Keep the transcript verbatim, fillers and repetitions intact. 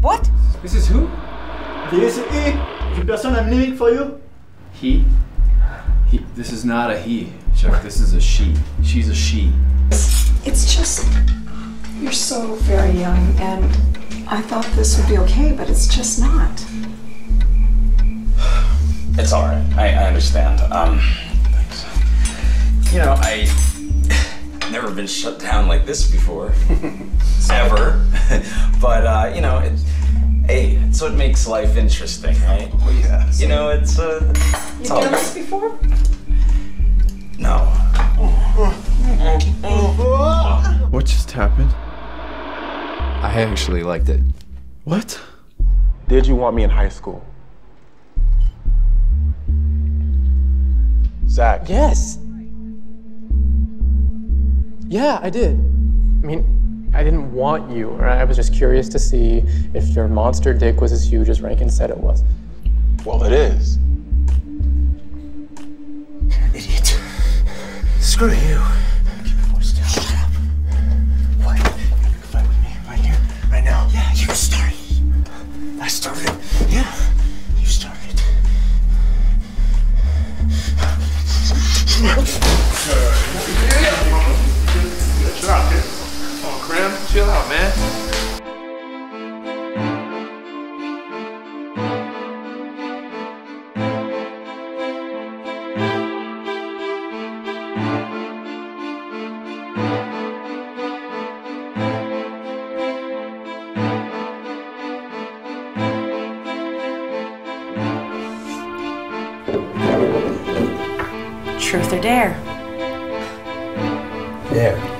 What? This is who? This is he. The person I'm leaving for you. He? He. This is not a he, Chuck. This is a she. She's a she. It's just, you're so very young, and I thought this would be okay, but it's just not. It's all right. I, I understand. Um, thanks. You know, I never been shut down like this before, ever. But uh, you know, it, hey, it's what makes life interesting, right? Oh yeah. You know, it's uh, it's you've all done good. This before? No. What just happened? I actually liked it. What? Did you want me in high school? Zach. Yes. Yeah, I did. I mean, I didn't want you, right? I was just curious to see if your monster dick was as huge as Rankin said it was. Well, it is. Idiot. Screw you. Keep your voice down. Shut up. What? You're gonna fight with me right here, right now? Yeah, you started. I started. Yeah. You started. Chill out, dude. Come on, Cram. Chill out, man. Truth or dare? Dare.